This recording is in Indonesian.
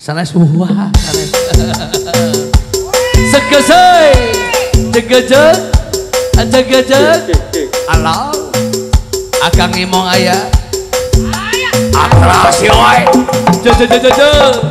Sanes wah, sanes. Segesei, jegejeg, jegejeg. Alam, akang imong ayah. Atras yoi, jejejejejeg.